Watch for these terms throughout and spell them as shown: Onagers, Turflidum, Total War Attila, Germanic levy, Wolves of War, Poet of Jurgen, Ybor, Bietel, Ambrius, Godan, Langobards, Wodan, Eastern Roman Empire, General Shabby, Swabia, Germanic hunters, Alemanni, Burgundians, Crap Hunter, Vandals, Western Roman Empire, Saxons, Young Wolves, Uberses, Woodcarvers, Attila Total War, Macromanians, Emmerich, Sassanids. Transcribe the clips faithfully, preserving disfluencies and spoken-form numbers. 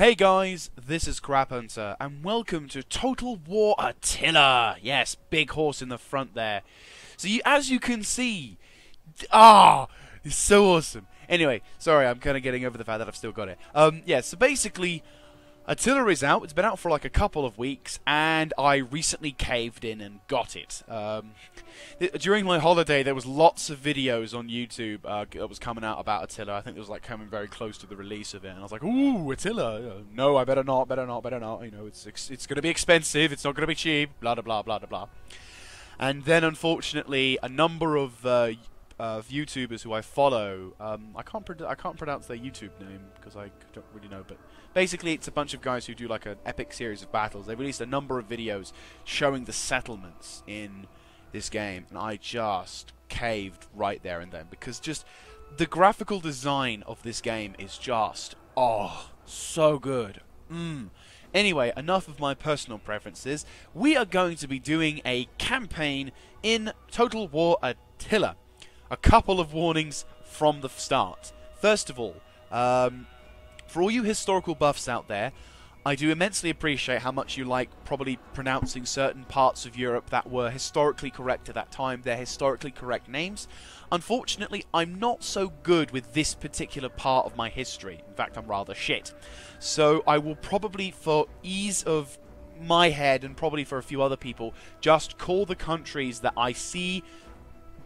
Hey guys, this is Crap Hunter, and welcome to Total War Attila! Yes, big horse in the front there. So you, as you can see... Ah! Oh, it's so awesome. Anyway, sorry, I'm kind of getting over the fact that I've still got it. Um, yeah, so basically, Attila is out. It's been out for like a couple of weeks, and I recently caved in and got it. Um, th during my holiday, there was lots of videos on YouTube uh, that was coming out about Attila. I think it was like coming very close to the release of it, and I was like, "Ooh, Attila! No, I better not, better not, better not. You know, it's ex it's going to be expensive. It's not going to be cheap. Blah blah blah blah blah." And then, unfortunately, a number of uh, uh, YouTubers who I follow, um, I can't I can't pronounce their YouTube name because I don't really know, but. Basically, it's a bunch of guys who do like an epic series of battles. They released a number of videos showing the settlements in this game, and I just caved right there and then because just the graphical design of this game is just oh so good. Mm. Anyway, enough of my personal preferences. We are going to be doing a campaign in Total War Attila. A couple of warnings from the start. First of all, um. For all you historical buffs out there, I do immensely appreciate how much you like probably pronouncing certain parts of Europe that were historically correct at that time, their historically correct names. Unfortunately, I'm not so good with this particular part of my history. In fact, I'm rather shit. So I will probably, for ease of my head and probably for a few other people, just call the countries that I see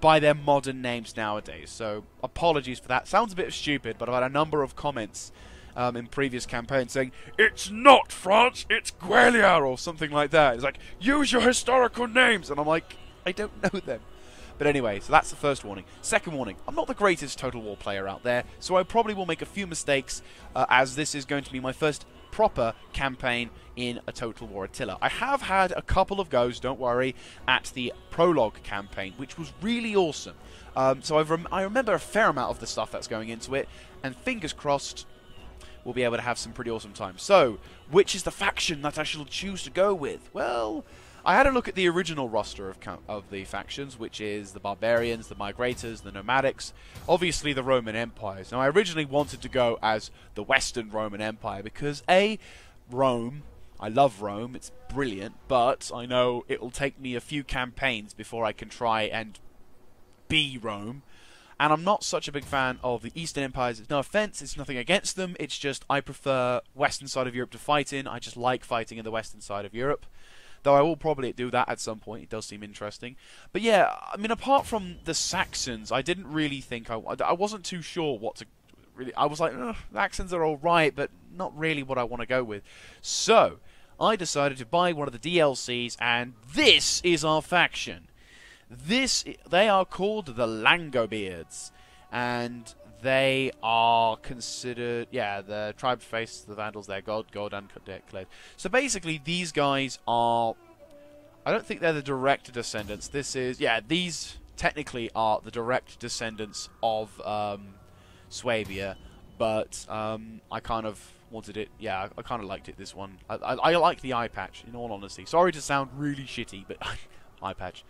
by their modern names nowadays. So apologies for that. Sounds a bit stupid, but I've had a number of comments... Um, in previous campaigns saying, "It's not France, it's Guelia," or something like that. It's like, use your historical names, and I'm like, I don't know them. But anyway, so that's the first warning. Second warning, I'm not the greatest Total War player out there, so I probably will make a few mistakes, uh, as this is going to be my first proper campaign in a Total War Attila. I have had a couple of goes, don't worry, at the prologue campaign, which was really awesome. Um, so I've rem I remember a fair amount of the stuff that's going into it, and fingers crossed, we'll be able to have some pretty awesome time. So, which is the faction that I shall choose to go with? Well, I had a look at the original roster of, of the factions, which is the Barbarians, the Migrators, the Nomadics, obviously the Roman Empires. Now, I originally wanted to go as the Western Roman Empire because, A, Rome, I love Rome, it's brilliant, but I know it'll take me a few campaigns before I can try and be Rome. And I'm not such a big fan of the Eastern Empires. It's no offense, it's nothing against them, it's just I prefer western side of Europe to fight in. I just like fighting in the western side of Europe. Though I will probably do that at some point, it does seem interesting. But yeah, I mean, apart from the Saxons, I didn't really think, I, I wasn't too sure what to really... I was like, the Saxons are alright, but not really what I want to go with. So, I decided to buy one of the D L Cs, and this is our faction. This, they are called the Langobards, and they are considered, yeah, the tribe faced the Vandals, their god, Godan declared. So basically, these guys are, I don't think they're the direct descendants, this is, yeah, these technically are the direct descendants of um, Swabia, but um, I kind of wanted it, yeah, I kind of liked it, this one. I, I, I like the eye patch, in all honesty. Sorry to sound really shitty, but eye patch.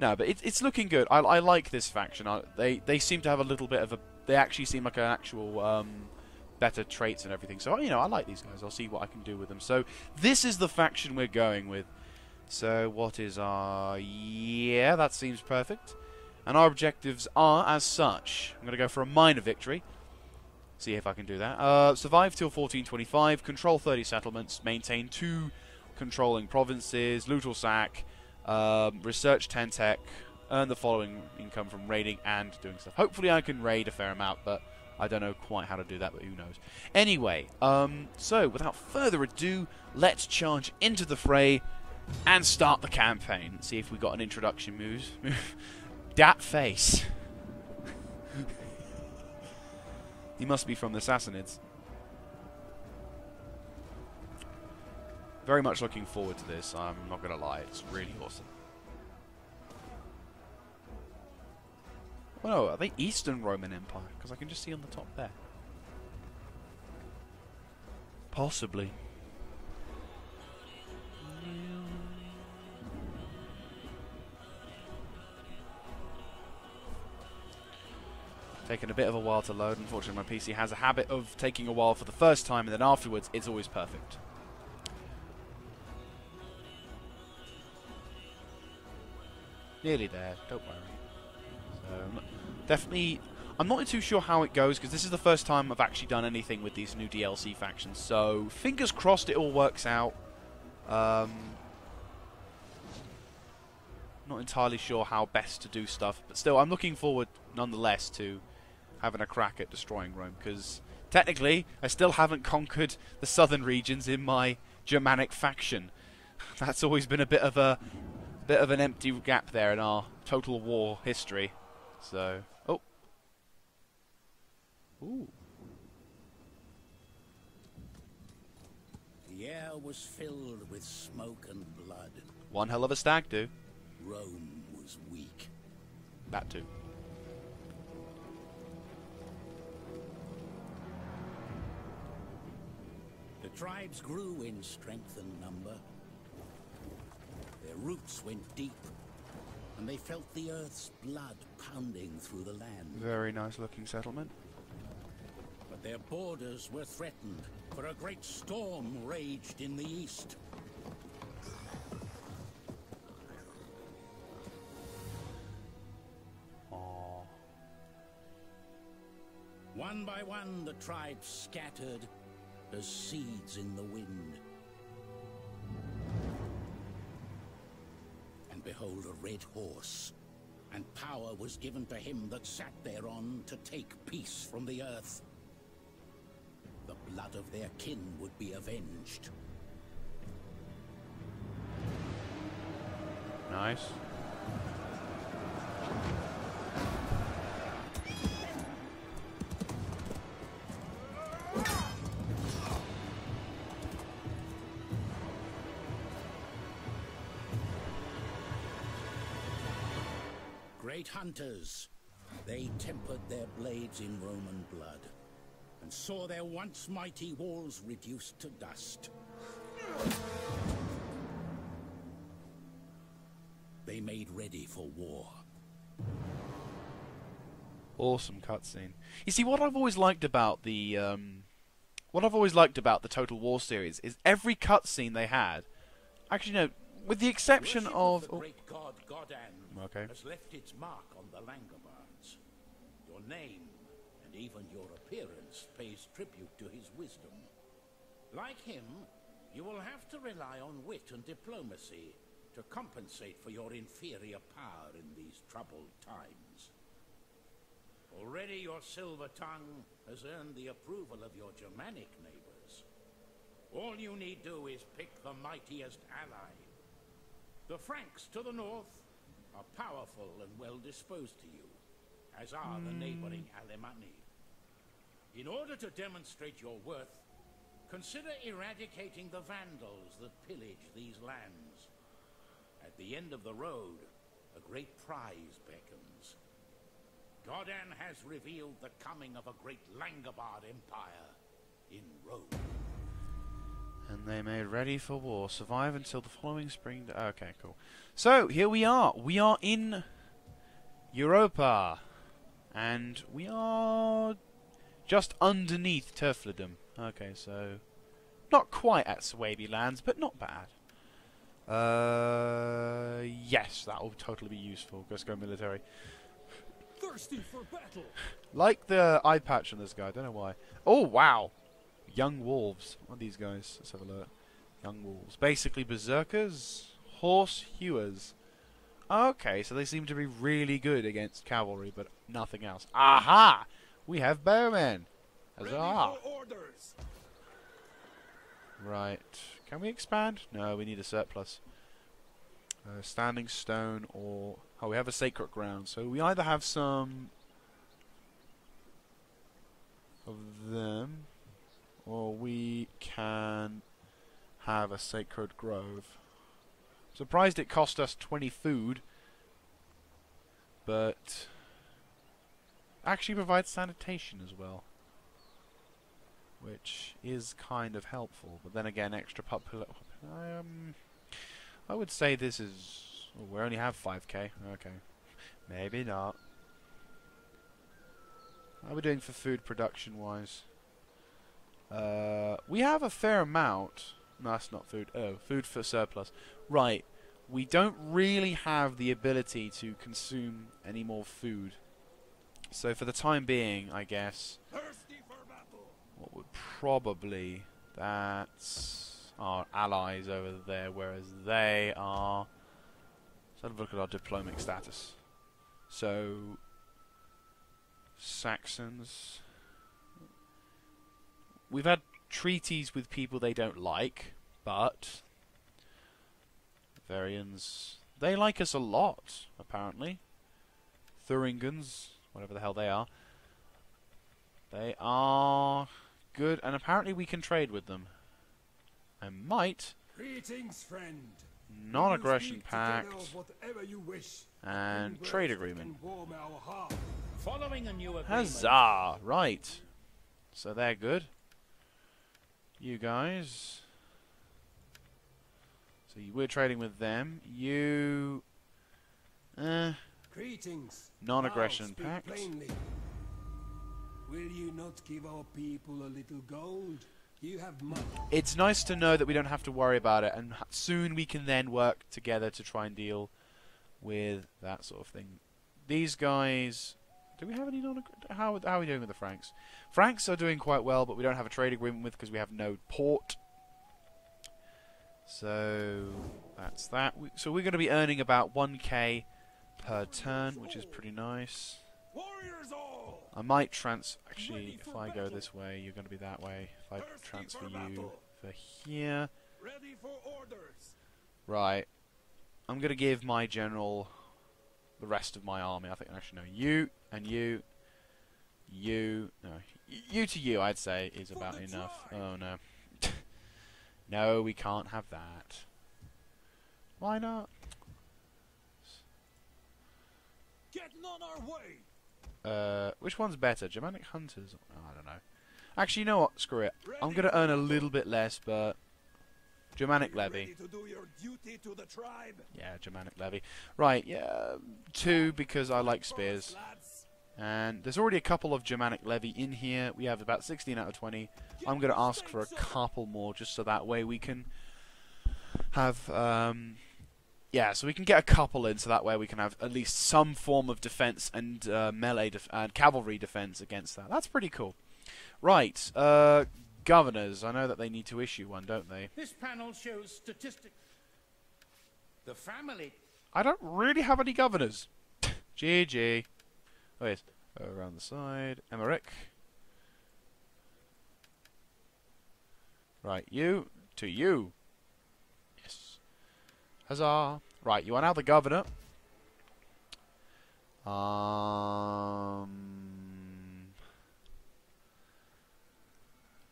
No, but it, it's looking good. I, I like this faction. I, they they seem to have a little bit of a... They actually seem like an actual um, better traits and everything. So, you know, I like these guys. I'll see what I can do with them. So, this is the faction we're going with. So, what is our... Yeah, that seems perfect. And our objectives are as such. I'm going to go for a minor victory. See if I can do that. Uh, survive till fourteen twenty-five. Control thirty settlements. Maintain two controlling provinces. Loot or sack. Um, research ten tech, earn the following income from raiding and doing stuff. Hopefully I can raid a fair amount, but I don't know quite how to do that, but who knows. Anyway, um, so without further ado, let's charge into the fray and start the campaign. Let's see if we got an introduction move. Dat face. He must be from the Sassanids. Very much looking forward to this, I'm not going to lie, it's really awesome. Well, are they Eastern Roman Empire? Because I can just see on the top there. Possibly. taken a bit of a while to load. Unfortunately, my P C has a habit of taking a while for the first time, and then afterwards, it's always perfect. Nearly there, don't worry. So, definitely, I'm not too sure how it goes, because this is the first time I've actually done anything with these new D L C factions, so fingers crossed it all works out. Um, not entirely sure how best to do stuff, but still, I'm looking forward, nonetheless, to having a crack at destroying Rome, because technically, I still haven't conquered the southern regions in my Germanic faction. That's always been a bit of a... bit of an empty gap there in our Total War history. So, oh. Ooh. The air was filled with smoke and blood. One hell of a stag do. Rome was weak. That too. The tribes grew in strength and number. Their roots went deep, and they felt the earth's blood pounding through the land. Very nice looking settlement. But their borders were threatened, for a great storm raged in the east. Aww. One by one the tribes scattered, as seeds in the wind. Behold a red horse, and power was given to him that sat thereon to take peace from the earth. The blood of their kin would be avenged. Nice. Great hunters, they tempered their blades in Roman blood, and saw their once mighty walls reduced to dust. They made ready for war. Awesome cutscene. You see, what I've always liked about the um, what I've always liked about the Total War series is every cutscene they had. Actually, no. With the exception of, the oh. great god Godan okay. has left its mark on the Langobards. Your name and even your appearance pays tribute to his wisdom. Like him, you will have to rely on wit and diplomacy to compensate for your inferior power in these troubled times. Already your silver tongue has earned the approval of your Germanic neighbors. All you need do is pick the mightiest ally. The Franks to the north are powerful and well disposed to you, as are the neighboring Alemanni. In order to demonstrate your worth, consider eradicating the Vandals that pillage these lands. At the end of the road, a great prize beckons. Godan has revealed the coming of a great Langobard empire in Rome. And they made ready for war. Survive until the following spring... Okay, cool. So, here we are. We are in Europa. And we are just underneath Turflidum. Okay, so... not quite at Swabia lands, but not bad. Uh, yes, that will totally be useful. Let's go military. Thirsty for battle. Like the eye patch on this guy. I don't know why. Oh, wow. Young Wolves. What are these guys? Let's have a look. Young Wolves. Basically berserkers, horse hewers. Okay, so they seem to be really good against cavalry, but nothing else. Aha! We have bowmen. Huzzah! Right. Can we expand? No, we need a surplus. Uh, standing stone or... oh, we have a sacred ground. So we either have some... of them... or we can have a sacred grove. Surprised it cost us twenty food, but actually provides sanitation as well, which is kind of helpful. But then again, extra popular. Um, I would say this is. Oh, we only have five K. Okay, maybe not. How are we doing for food production wise? Uh, we have a fair amount. No, that's not food. Oh, food for surplus. Right. We don't really have the ability to consume any more food. So for the time being, I guess, what would probably... That's our allies over there, whereas they are... Let's have a look at our diplomatic status. So... Saxons... We've had treaties with people they don't like, but... Varians, they like us a lot, apparently. Thuringians, whatever the hell they are. They are good, and apparently we can trade with them. I might. Greetings, friend. Non-aggression pact you wish, and trade agreement. Following a new agreement. Huzzah! Right. So they're good. You guys. So we're trading with them. You... Uh, non-aggression pact. Plainly. Will you not give our people a little gold? You have money. It's nice to know that we don't have to worry about it, and soon we can then work together to try and deal with that sort of thing. These guys... Do we have any non-aggression? How, how are we doing with the Franks? Franks are doing quite well, but we don't have a trade agreement with because we have no port. So that's that. We, so we're going to be earning about one K per turn, which is pretty nice. I might trans... Actually, if I go this way, you're going to be that way. If I transfer you for here... Right. I'm going to give my general the rest of my army. I think, actually, no, you and you. You. No. You to you, I'd say, is about enough. Oh, no. No, we can't have that. Why not? Getting on our way. Uh, which one's better, Germanic hunters? Oh, I don't know. Actually, you know what? Screw it. Ready I'm gonna earn a little bit less, but Germanic levy. To do your duty to the tribe? Yeah, Germanic levy. Right. Yeah, two because I like spears. And there's already a couple of Germanic levy in here. We have about sixteen out of twenty. I'm going to ask for a couple more just so that way we can have... Um, yeah, so we can get a couple in so that way we can have at least some form of defense and uh, melee def and cavalry defense against that. That's pretty cool. Right, uh, governors. I know that they need to issue one, don't they? This panel shows statistics. The family... I don't really have any governors. G G. Oh yes, around the side. Emmerich. Right, you to you. Yes. Huzzah. Right, you are now the governor. Um,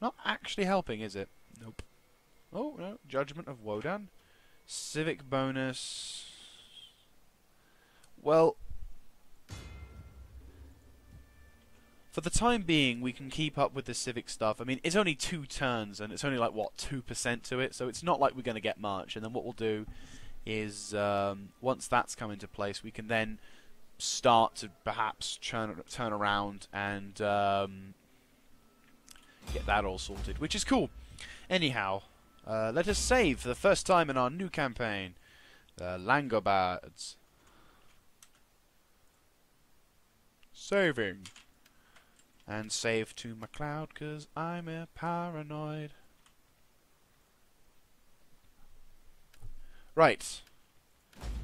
not actually helping, is it? Nope. Oh no, judgment of Wodan. Civic bonus. Well, for the time being, we can keep up with the civic stuff. I mean, it's only two turns, and it's only, like, what, two percent to it? So it's not like we're going to get much. And then what we'll do is, um, once that's come into place, we can then start to perhaps turn, turn around and um, get that all sorted, which is cool. Anyhow, uh, let us save for the first time in our new campaign, the Langobards. Saving. And save to my cloud, because I'm a paranoid. Right.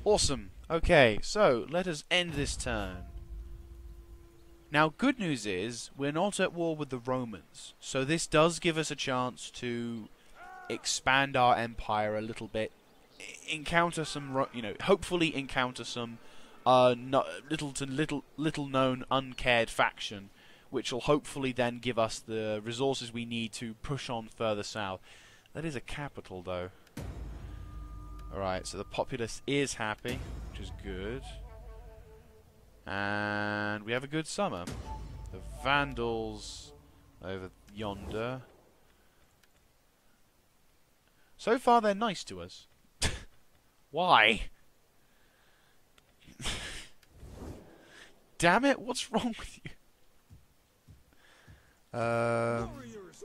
Awesome. Okay, so let us end this turn. Now, good news is, we're not at war with the Romans. So this does give us a chance to expand our empire a little bit. Encounter some, ro you know, hopefully encounter some uh, no little to little, little known, uncared faction, which will hopefully then give us the resources we need to push on further south. That is a capital, though. Alright, so the populace is happy, which is good. And we have a good summer. The Vandals over yonder. So far, they're nice to us. Why? Damn it, what's wrong with you? Um,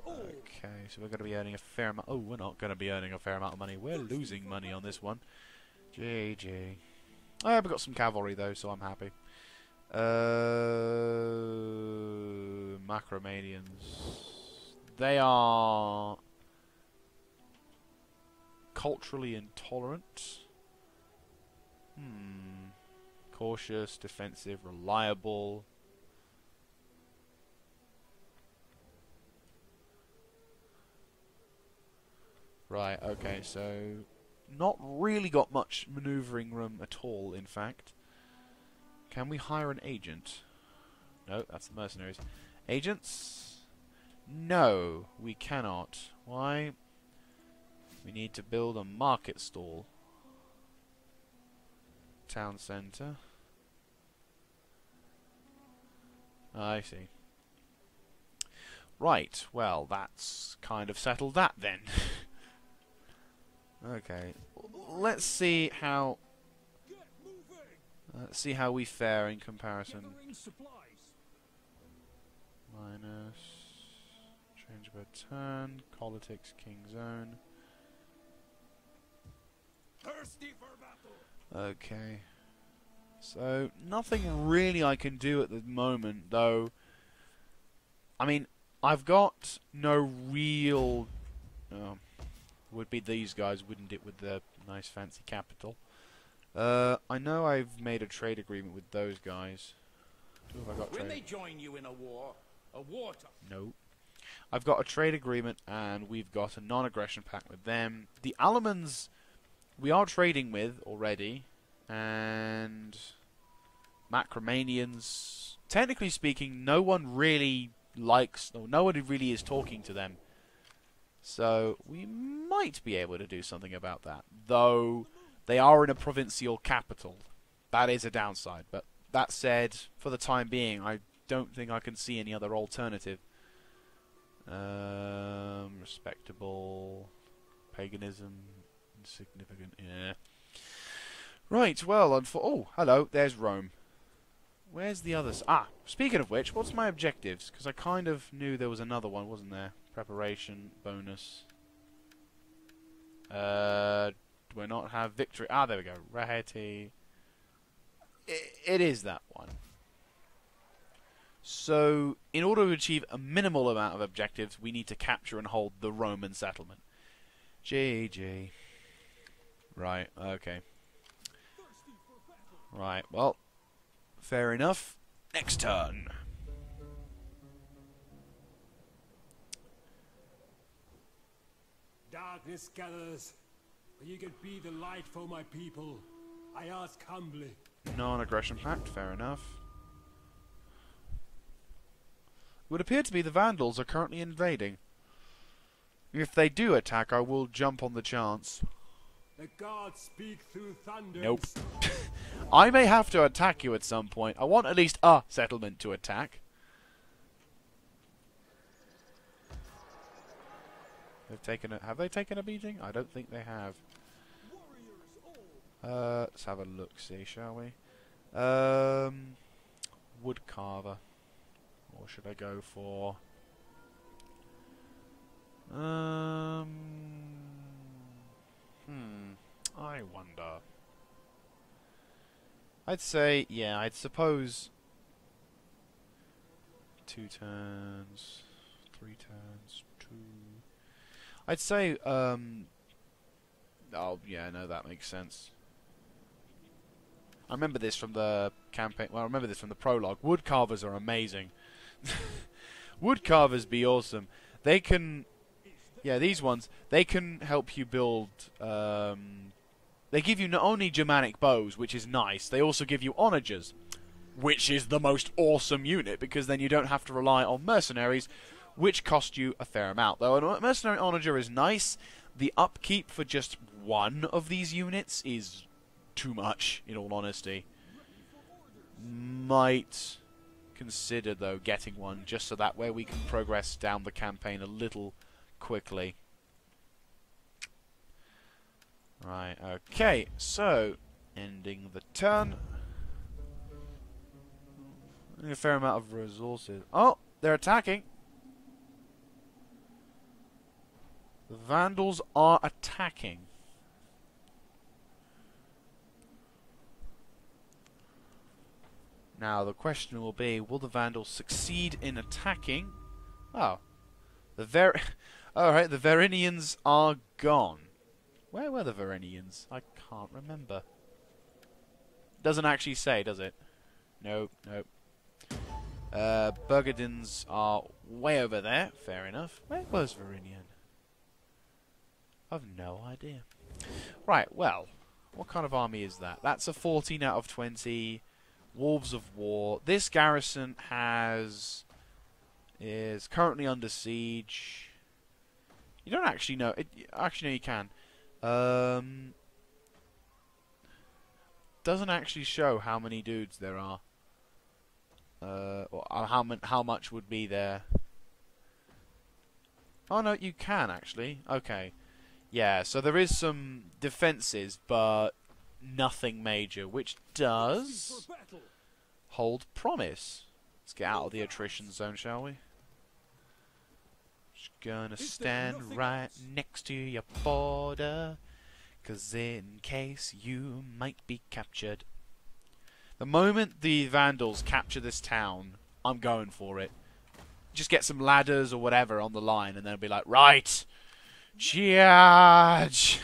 okay, so we're going to be earning a fair amount. Oh, we're not going to be earning a fair amount of money. We're losing money on this one. G G. Oh, we've got some cavalry though, so I'm happy. Uh, Macromanians. They are culturally intolerant. Hmm. Cautious, defensive, reliable. Right, okay, so not really got much manoeuvring room at all, in fact. Can we hire an agent? No, that's the mercenaries. Agents? No, we cannot. Why? We need to build a market stall. Town centre. I see. Right, well, that's kind of settled that then. Okay, let's see how let's see how we fare in comparison. Minus change of a turn, politics, king's own. Okay, so nothing really I can do at the moment, though. I mean, I've got no real. Oh. Would be these guys, wouldn't it, with their nice fancy capital. Uh, I know I've made a trade agreement with those guys. Ooh, I got when trade. They join you in a war, a war no. I've got a trade agreement and we've got a non-aggression pact with them. The Alemans we are trading with already, and Macromanians, technically speaking, no one really likes, or no one really is talking to them. So we might be able to do something about that, though they are in a provincial capital. That is a downside, but that said, for the time being, I don't think I can see any other alternative. Um, respectable, paganism, insignificant, yeah. Right, well, I'm for oh, hello, there's Rome. Where's the others? Ah, speaking of which, what's my objectives? Because I kind of knew there was another one, wasn't there? Preparation, bonus. Uh, do we not have victory? Ah, there we go. Raheti. It, it is that one. So, in order to achieve a minimal amount of objectives, we need to capture and hold the Roman settlement. G G. Right, okay. Right, well, fair enough. Next turn. Darkness gathers, but you can be the light for my people. I ask humbly. Non-aggression pact, fair enough. It would appear to be the Vandals are currently invading. If they do attack, I will jump on the chance. The gods speak through thunder. Nope. I may have to attack you at some point. I want at least a settlement to attack. They've taken a, have they taken a beating? I don't think they have. Uh, let's have a look-see, shall we? Um, Woodcarver. Or should I go for... Um, hmm. I wonder. I'd say, yeah, I'd suppose... Two turns. Three turns. Two... I'd say, um... oh, yeah, no, that makes sense. I remember this from the campaign... Well, I remember this from the prologue. Woodcarvers are amazing. Woodcarvers be awesome. They can... Yeah, these ones. They can help you build... Um, they give you not only Germanic bows, which is nice, they also give you Onagers, which is the most awesome unit, because then you don't have to rely on mercenaries... which cost you a fair amount, though. A mercenary onager is nice. The upkeep for just one of these units is too much, in all honesty. Might consider, though, getting one, just so that way we can progress down the campaign a little quickly. Right, okay, so, ending the turn. A fair amount of resources. Oh, they're attacking! The Vandals are attacking. Now the question will be, will the Vandals succeed in attacking? Oh. The Ver Alright, the Varinians are gone. Where were the Varinians? I can't remember. Doesn't actually say, does it? Nope, nope. Uh, Burgundians are way over there. Fair enough. Where was Varinian? I've no idea. Right, well, what kind of army is that? That's a fourteen out of twenty. Wolves of War. This garrison has... is currently under siege. You don't actually know. It, actually, no, you can. Um, doesn't actually show how many dudes there are. Uh, or how, how much would be there. Oh, no, you can, actually. Okay. Yeah, so there is some defenses, but nothing major, which does hold promise. Let's get out of the attrition zone, shall we? Just gonna stand right next to your border, 'cause in case you might be captured. The moment the Vandals capture this town, I'm going for it. Just get some ladders or whatever on the line, and then be like, right, charge!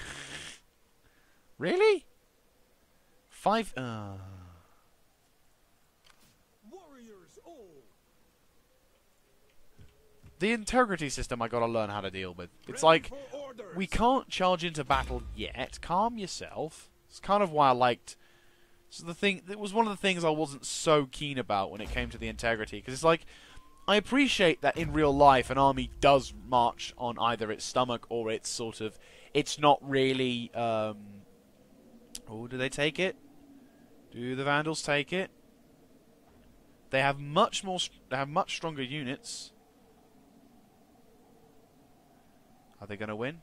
Really? Five... Uh. The integrity system I gotta learn how to deal with. It's like, we can't charge into battle yet. Calm yourself. It's kind of why I liked... So the thing, it was one of the things I wasn't so keen about when it came to the integrity. Because it's like, I appreciate that in real life an army does march on either its stomach or its sort of... It's not really... Um, oh, do they take it? Do the Vandals take it? They have much more... They have much stronger units. Are they going to win?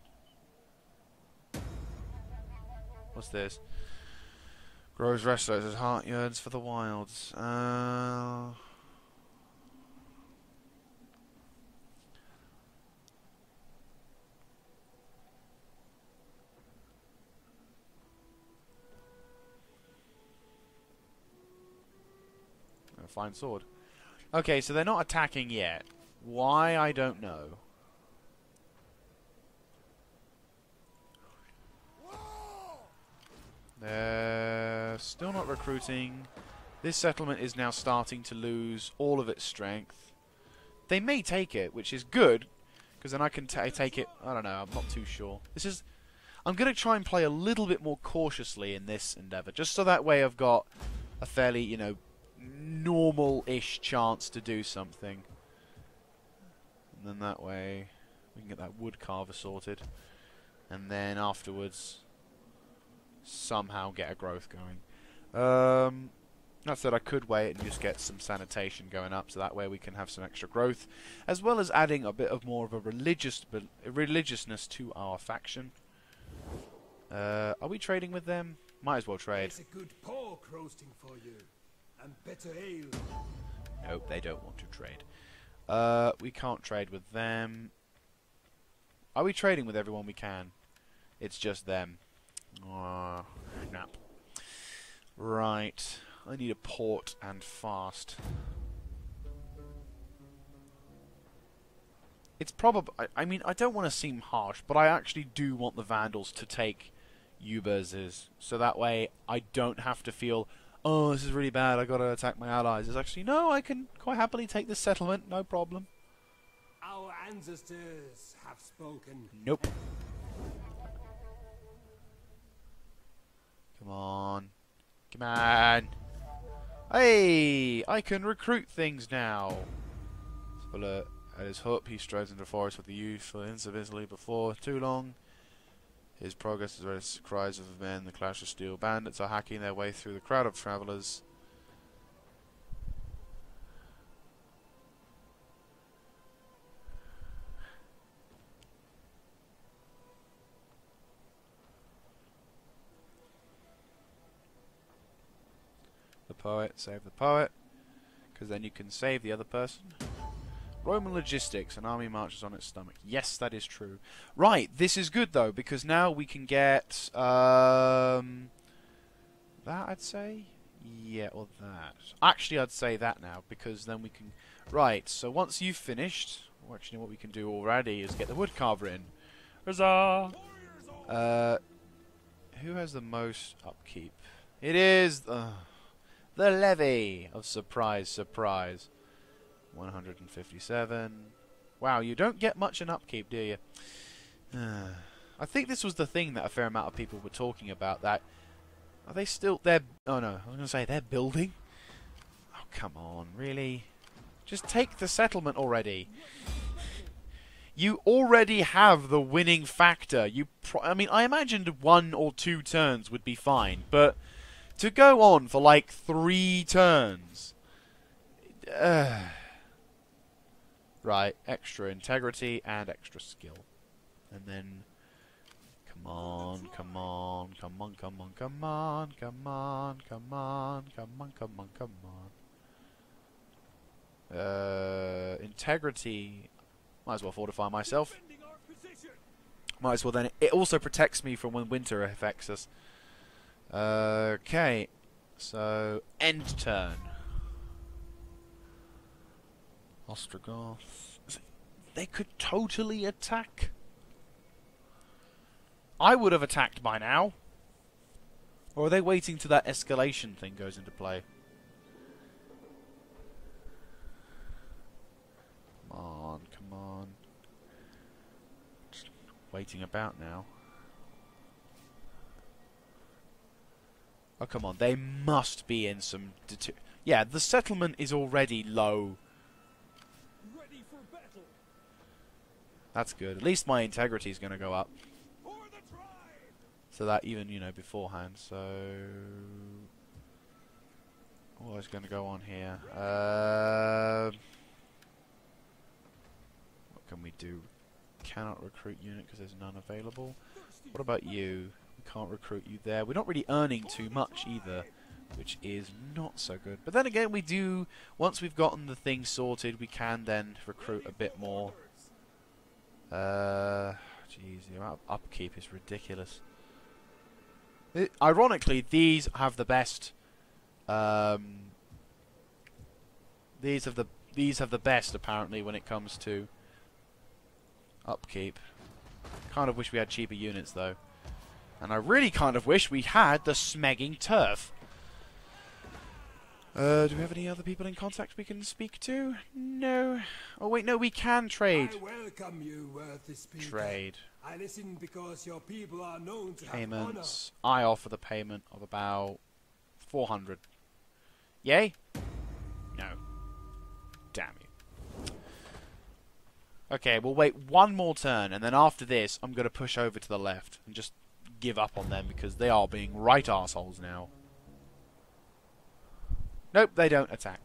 What's this? Grows restless, his heart yearns for the wilds. Uh... A fine sword. Okay, so they're not attacking yet. Why, I don't know. They're still not recruiting. This settlement is now starting to lose all of its strength. They may take it, which is good, because then I can t take it... I don't know, I'm not too sure. This is... I'm going to try and play a little bit more cautiously in this endeavour, just so that way I've got a fairly, you know, normal-ish chance to do something. And then that way we can get that woodcarver sorted. And then afterwards... somehow get a growth going. Um, that said, I could wait and just get some sanitation going up, so that way we can have some extra growth, as well as adding a bit of more of a religious religiousness to our faction. Uh, are we trading with them? Might as well trade. It's a good pork roasting for you, and better ale. Nope, they don't want to trade. Uh, we can't trade with them. Are we trading with everyone we can? It's just them. Ah, uh, nap. Right. I need a port and fast. It's probably... I, I mean, I don't want to seem harsh, but I actually do want the Vandals to take Uberses. So that way I don't have to feel, oh, this is really bad, I got to attack my allies. It's actually, no, I can quite happily take this settlement, no problem. Our ancestors have spoken. Nope. Come on. Come on. Hey! I can recruit things now. At his hoop, he strides into the forest with the youthful insolently before too long. His progress is read as cries of men. The clash of steel bandits are hacking their way through the crowd of travellers. Poet, save the poet, because then you can save the other person. Roman logistics, an army marches on its stomach. Yes, that is true. Right, this is good though, because now we can get um, that, I'd say. Yeah, or that. Actually, I'd say that now, because then we can... Right, so once you've finished... Well, actually, what we can do already is get the woodcarver in. Huzzah! Uh, who has the most upkeep? It is the, the levy of surprise, surprise. one hundred fifty-seven. Wow, you don't get much in upkeep, do you? Uh, I think this was the thing that a fair amount of people were talking about, that... Are they still... They're... Oh, no. I was going to say, they're building? Oh, come on. Really? Just take the settlement already. You already have the winning factor. You... Pro I mean, I imagined one or two turns would be fine, but to go on for, like, three turns... Uh, right. Extra integrity and extra skill. And then... Come on, come on, come on, come on, come on, come on, come on, come on, come on, come on. Uh, integrity. Might as well fortify myself. Might as well then. It also protects me from when winter affects us. Uh, okay. So, end turn. Ostrogoth. They could totally attack. I would have attacked by now. Or are they waiting till that escalation thing goes into play? Come on, come on. Just waiting about now. Oh, come on. They must be in some... Deter yeah, the settlement is already low. Ready for battle. That's good. At least my integrity is going to go up. So that even, you know, beforehand, so... What is going to go on here? Uh, what can we do? Cannot recruit unit because there's none available. What about you? We can't recruit you there. We're not really earning too much either, which is not so good. But then again, we do... Once we've gotten the thing sorted, we can then recruit a bit more. Uh, jeez, the amount of upkeep is ridiculous. Ironically, these have the best. Um, these have the these have the best apparently when it comes to upkeep. Kind of wish we had cheaper units though, and I really kind of wish we had the smegging turf. Uh, do we have any other people in contact we can speak to? No. Oh wait, no, we can trade. I welcome you, worthy speaker. Trade. I listen because your people are known to payments. Have honor. I offer the payment of about four hundred. Yay? No. Damn you. Okay, we'll wait one more turn, and then after this, I'm gonna push over to the left and just give up on them because they are being right arseholes now. Nope, they don't attack.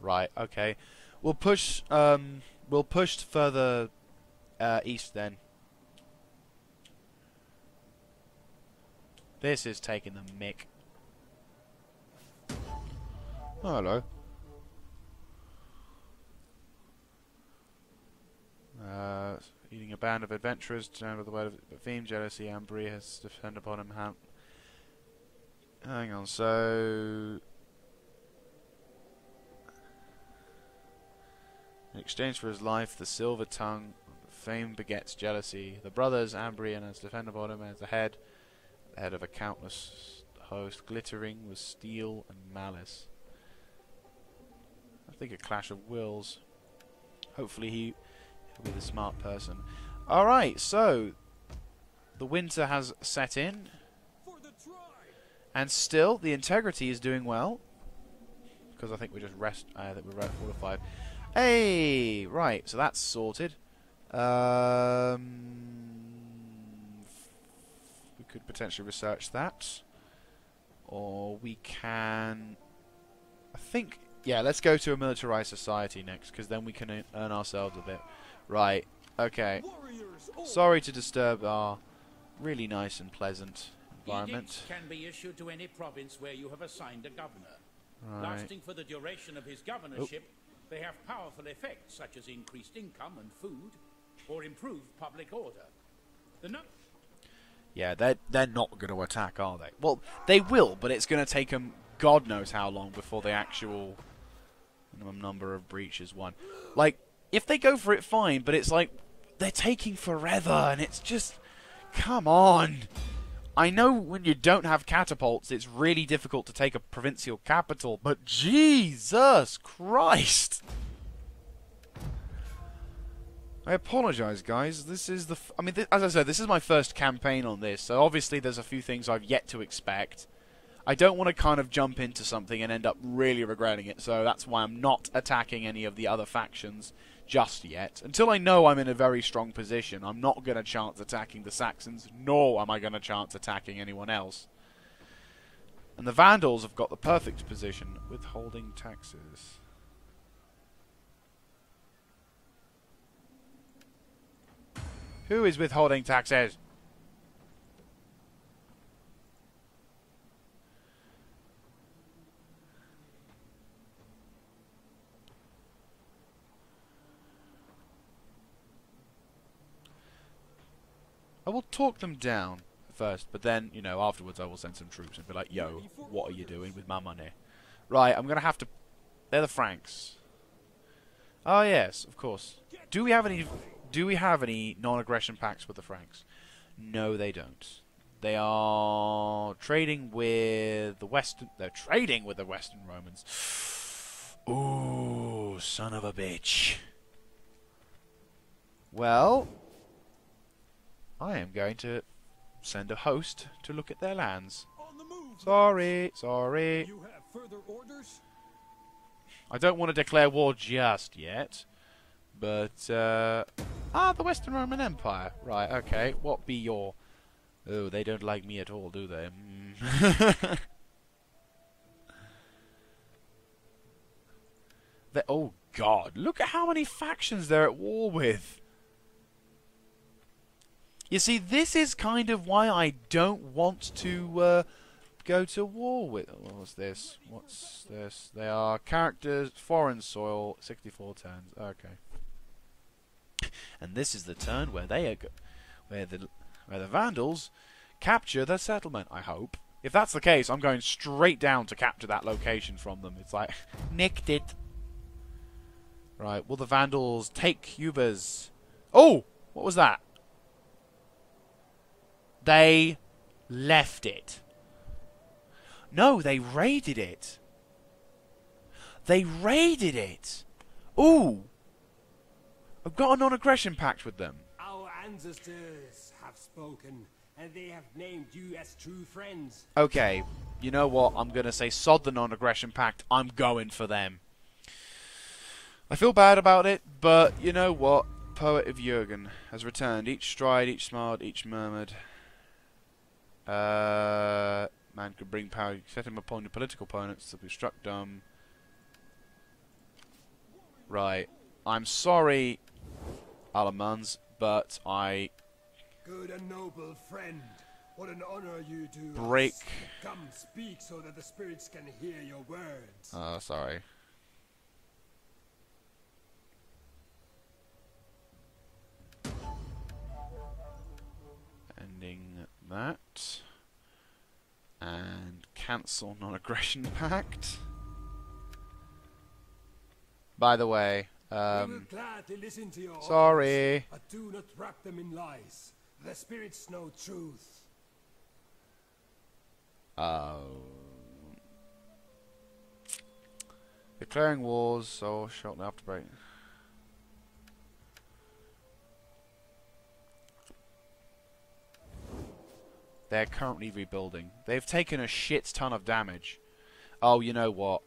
Right, okay. We'll push um we'll push further uh east then. This is taking the mick. Oh, hello. Uh Leading a band of adventurers down with the word of theme, jealousy, Ambrius, depend upon him. Ha Hang on, so... In exchange for his life, the silver tongue, fame begets jealousy. The brothers, Ambrian, as depend upon him, as the head, the head of a countless host, glittering with steel and malice. I think a clash of wills. Hopefully he... with a smart person. Alright, so the winter has set in and still the integrity is doing well because I think we just rest uh, that we're at forty-five. Hey, right, so that's sorted. Um, we could potentially research that, or we can, I think, yeah, let's go to a militarized society next because then we can earn ourselves a bit. Right, okay. Sorry to disturb our really nice and pleasant environment. Edicts can be issued to any province where you have assigned a governor. Right. Lasting for the duration of his governorship, oh. they have powerful effects such as increased income and food, or improved public order. The no yeah, they're, they're not going to attack, are they? Well, they will, but it's going to take them God knows how long before the actual minimum number of breaches won. Like, if they go for it, fine, but it's like, they're taking forever, and it's just... Come on! I know when you don't have catapults, it's really difficult to take a provincial capital, but Jesus Christ! I apologise, guys. This is the... F I mean, th as I said, this is my first campaign on this, so obviously there's a few things I've yet to expect. I don't want to kind of jump into something and end up really regretting it, so that's why I'm not attacking any of the other factions just yet. Until I know I'm in a very strong position, I'm not going to chance attacking the Saxons, nor am I going to chance attacking anyone else. And the Vandals have got the perfect position, withholding taxes. Who is withholding taxes? I will talk them down first, but then, you know, afterwards I will send some troops and be like, yo, what are you doing with my money? Right, I'm going to have to... They're the Franks. Oh, yes, of course. Do we have any... Do we have any non-aggression pacts with the Franks? No, they don't. They are trading with the Western... They're trading with the Western Romans. Ooh, son of a bitch. Well... I am going to send a host to look at their lands. On the move, sorry, sorry. You have further orders? I don't want to declare war just yet, but uh, ah, the Western Roman Empire. Right, okay. What be your? Oh, they don't like me at all, do they? Mm. they oh God! Look at how many factions they're at war with. You see, this is kind of why I don't want to uh, go to war with... Oh, what's this? What's this? They are characters, foreign soil, sixty-four turns. Okay. And this is the turn where they are go where the where the Vandals capture their settlement, I hope. If that's the case, I'm going straight down to capture that location from them. It's like, nicked it. Right, will the Vandals take Uberses? Oh! What was that? They left it. No, they raided it. They raided it. Ooh. I've got a non-aggression pact with them. Our ancestors have spoken, and they have named you as true friends. Okay, you know what? I'm going to say sod the non-aggression pact. I'm going for them. I feel bad about it, but you know what? Poet of Jurgen has returned. Each stride, each smiled, each murmured... Uh, man could bring power. You set him upon your political opponents to be struck dumb. Right. I'm sorry, Alamans, but I... Good and noble friend, what an honor you do. Break. Us. Come speak so that the spirits can hear your words. Oh, sorry. Ending that. And cancel non-aggression pact. By the way, um, listen to your sorry. Orders, but do not wrap them in lies. The spirits know truth. Um, declaring wars, so shortly after break. They're currently rebuilding. They've taken a shit ton of damage. Oh, you know what?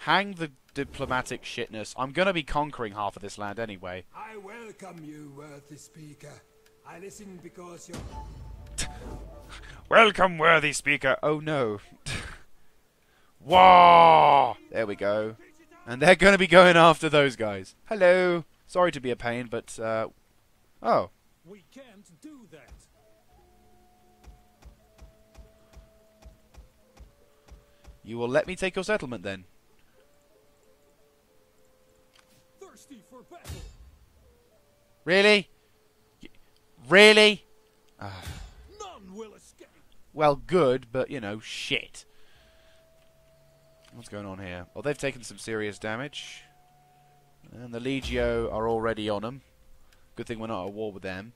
Hang the diplomatic shitness. I'm going to be conquering half of this land anyway. I welcome you, worthy speaker. I listen because you're... welcome, worthy speaker. Oh, no. Whoa! There we go. And they're going to be going after those guys. Hello. Sorry to be a pain, but... Uh... Oh. We can't do that. You will let me take your settlement then. Thirsty for battle. Really? Really? None will escape. Well, good, but you know, shit. What's going on here? Well, they've taken some serious damage. And the Legio are already on them. Good thing we're not at war with them.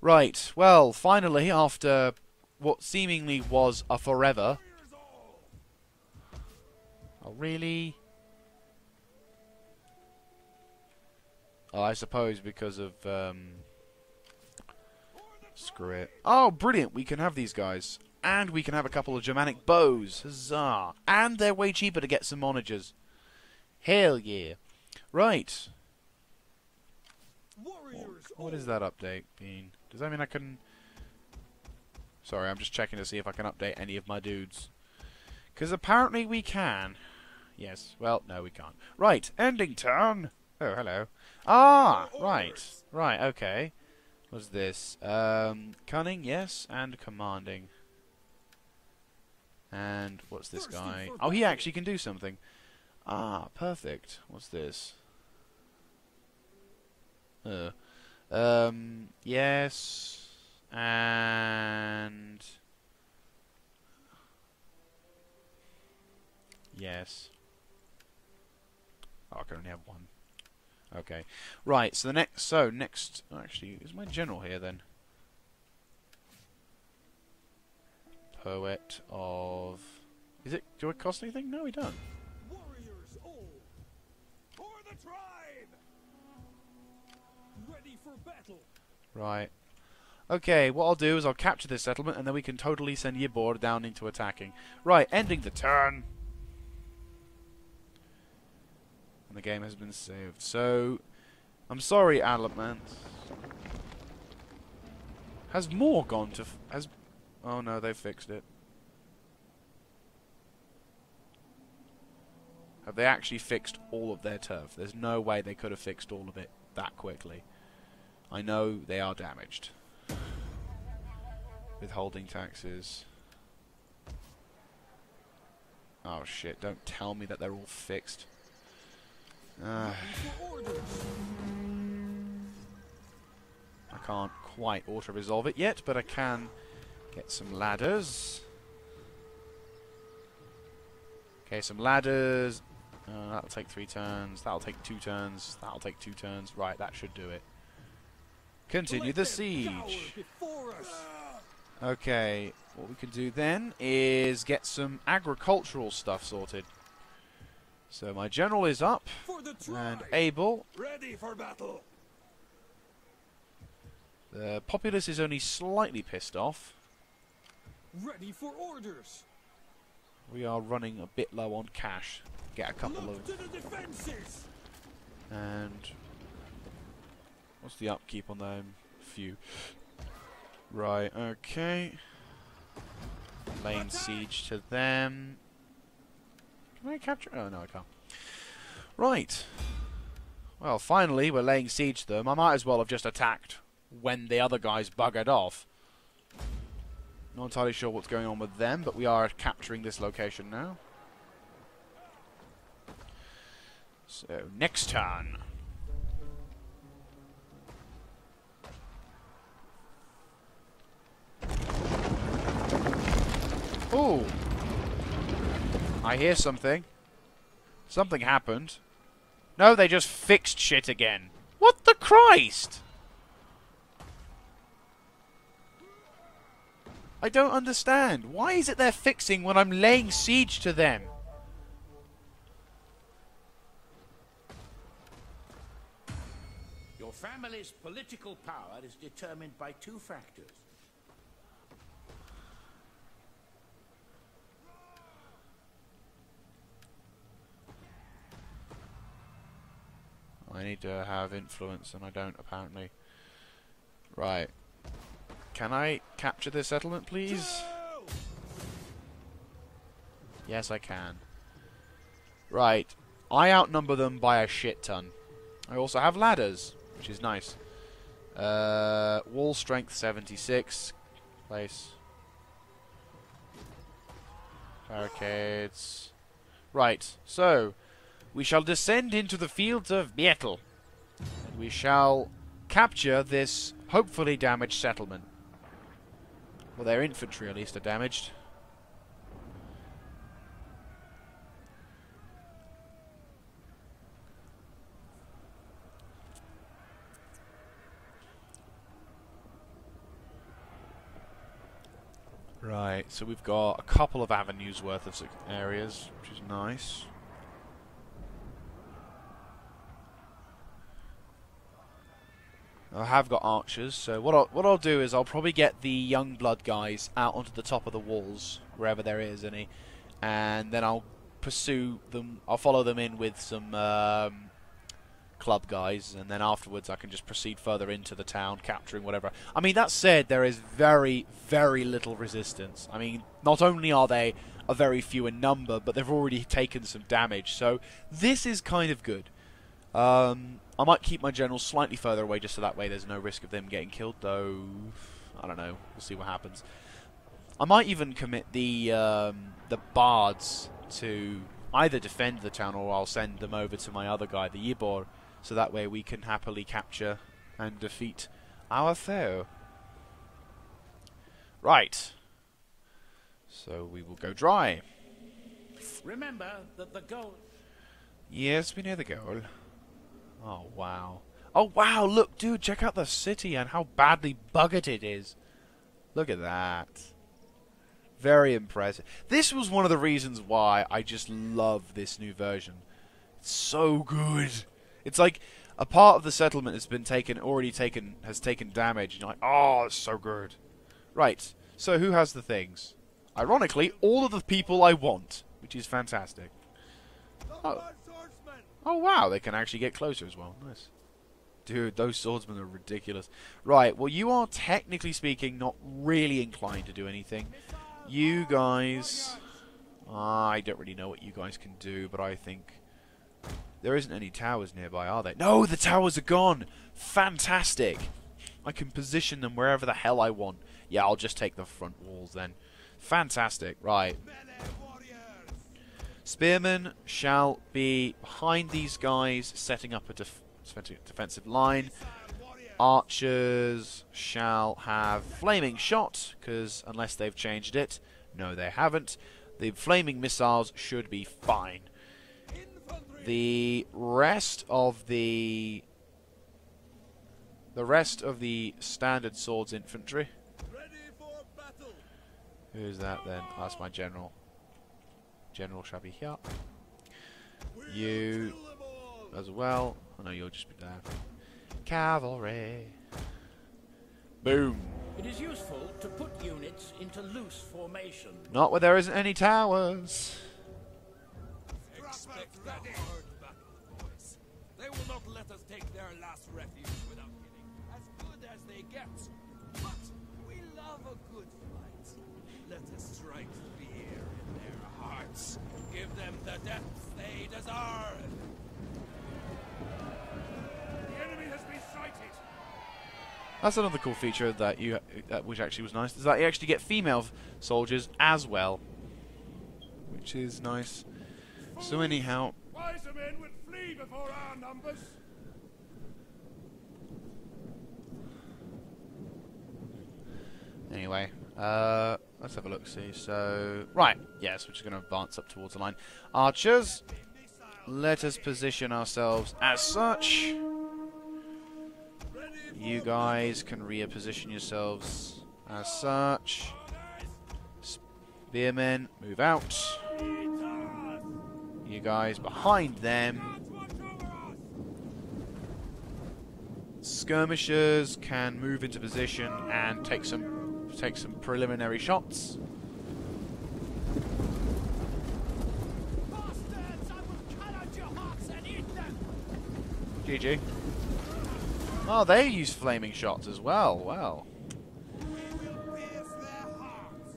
Right, well, finally, after what seemingly was a forever... Oh, really? Oh, I suppose because of... Um... Screw it. Oh, brilliant, we can have these guys. And we can have a couple of Germanic bows. Huzzah. And they're way cheaper to get some Onagers. Hell yeah. Right. Warriors, what is that update mean? Does that mean I can... Sorry, I'm just checking to see if I can update any of my dudes. Because apparently we can. Yes. Well, no, we can't. Right. Ending turn. Oh, hello. Ah, right. Right, okay. What's this? Um, cunning, yes. And commanding. And what's this guy? Oh, he actually can do something. Ah, perfect. What's this? Uh, um, yes. And... Yes. Oh, I can only have one. Okay. Right, so the next... So, next... Actually, is my general here, then? Poet of... Is it... Do it cost anything? No, we don't. Warriors all for the tribe. Ready for battle. Right. Okay, what I'll do is I'll capture this settlement and then we can totally send Ybor down into attacking. Right, ending the turn. And the game has been saved. So, I'm sorry, Alemanni. Has more gone to... F has... Oh no, they fixed it. Have they actually fixed all of their turf? There's no way they could have fixed all of it that quickly. I know they are damaged. Withholding taxes. Oh shit, don't tell me that they're all fixed. Uh, I can't quite auto-resolve it yet, but I can... Get some ladders. Okay, some ladders. Uh, that'll take three turns. That'll take two turns. That'll take two turns. Right, that should do it. Continue the siege. Okay, what we can do then is get some agricultural stuff sorted. So my general is up and able. Ready for battle. The populace is only slightly pissed off. Ready for orders. We are running a bit low on cash. Get a couple Look of to the defenses. And what's the upkeep on them? Few. Right, okay. Laying siege to them. Can I capture? Oh no, I can't. Right. Well, finally we're laying siege to them. I might as well have just attacked when the other guys buggered off. Not entirely sure what's going on with them, but we are capturing this location now. So, next turn. Ooh! I hear something. Something happened. No, they just fixed shit again. What the Christ? I don't understand. Why is it they're fixing when I'm laying siege to them? Your family's political power is determined by two factors. I need to have influence, and I don't, apparently. Right. Can I capture this settlement, please? Yes, I can. Right. I outnumber them by a shit ton. I also have ladders, which is nice. Uh, wall strength seventy-six. Place. Barricades. Right, so we shall descend into the fields of Bietel. And we shall capture this hopefully damaged settlement. Well, their infantry at least are damaged. Right, so we've got a couple of avenues worth of areas, which is nice. I have got archers, so what I'll, what I'll do is I'll probably get the young blood guys out onto the top of the walls, wherever there is any, and then I'll pursue them, I'll follow them in with some um, club guys, and then afterwards I can just proceed further into the town, capturing whatever. I mean, that said, there is very, very little resistance. I mean, not only are they a very few in number, but they've already taken some damage, so this is kind of good. Um, I might keep my generals slightly further away just so that way there's no risk of them getting killed, though I don't know, we'll see what happens. I might even commit the um, the bards to either defend the town or I'll send them over to my other guy, the Ybor, so that way we can happily capture and defeat our foe. Right, so we will go dry. Remember that the goal... Yes, we know the goal. Oh, wow. Oh, wow, look, dude, check out the city and how badly buggered it is. Look at that. Very impressive. This was one of the reasons why I just love this new version. It's so good. It's like a part of the settlement has been taken, already taken, has taken damage. And you're like, oh, it's so good. Right, so who has the things? Ironically, all of the people I want, which is fantastic. Oh. Oh, wow, they can actually get closer as well. Nice. Dude, those swordsmen are ridiculous. Right, well, you are, technically speaking, not really inclined to do anything. You guys... Uh, I don't really know what you guys can do, but I think... There isn't any towers nearby, are there? No, the towers are gone! Fantastic! I can position them wherever the hell I want. Yeah, I'll just take the front walls then. Fantastic, right. Spearmen shall be behind these guys, setting up a def defensive line. Archers shall have flaming shot, because unless they've changed it, no they haven't. The flaming missiles should be fine. The rest of the... The rest of the standard swords infantry. Who's that then? Oh, that's my general. General Shabby here. You as well. I know you'll just be there. Cavalry. Boom. It is useful to put units into loose formation. Not where there isn't any towers. Expect that hard battle, boys. They will not let us take their last refuge without getting as good as they get. But we love a good fight. Let us strike the air. Hearts. Give them the death they deserve. The enemy has been sighted. That's another cool feature that you, that which actually was nice, is that you actually get female soldiers as well, which is nice. So anyhow, wiser men would flee before our numbers. Anyway, uh. Let's have a look, see. So, right, yes, we're just going to advance up towards the line. Archers, let us position ourselves as such. You guys can reposition yourselves as such. Spearmen, move out. You guys behind them. Skirmishers can move into position and take some... Take some preliminary shots. Bastards, I will cut out your hearts and eat them. G G. Oh, they use flaming shots as well. Wow. We will pierce their hearts.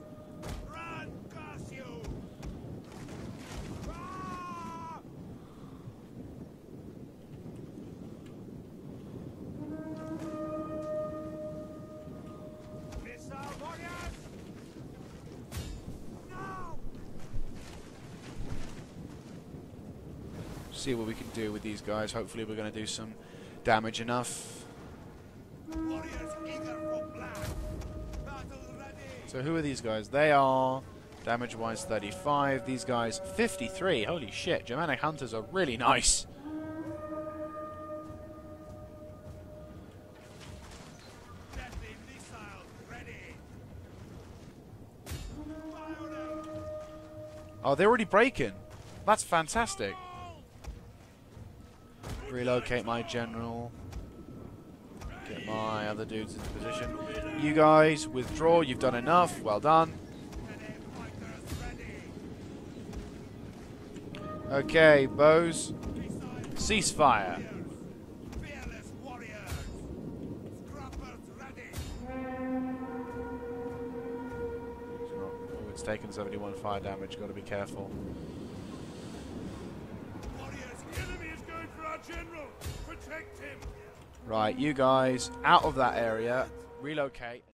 Run, curse you. Run. see what we can do with these guys. Hopefully we're going to do some damage enough. So who are these guys? They are damage-wise thirty-five. These guys fifty-three. Holy shit! Germanic hunters are really nice. Oh, they're already breaking. That's fantastic. Relocate my general. Get my other dudes into position. You guys, withdraw. You've done enough. Well done. Okay, bows. Ceasefire. It's taken seventy-one fire damage. Got to be careful. Right, you guys, out of that area, relocate.